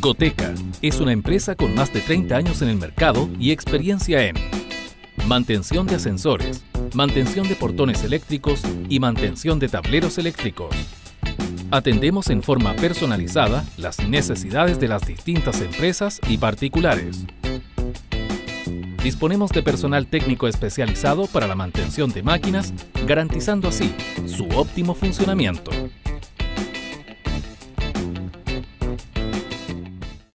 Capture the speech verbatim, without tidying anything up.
Goteca es una empresa con más de treinta años en el mercado y experiencia en mantención de ascensores, mantención de portones eléctricos y mantención de tableros eléctricos. Atendemos en forma personalizada las necesidades de las distintas empresas y particulares. Disponemos de personal técnico especializado para la mantención de máquinas, garantizando así su óptimo funcionamiento.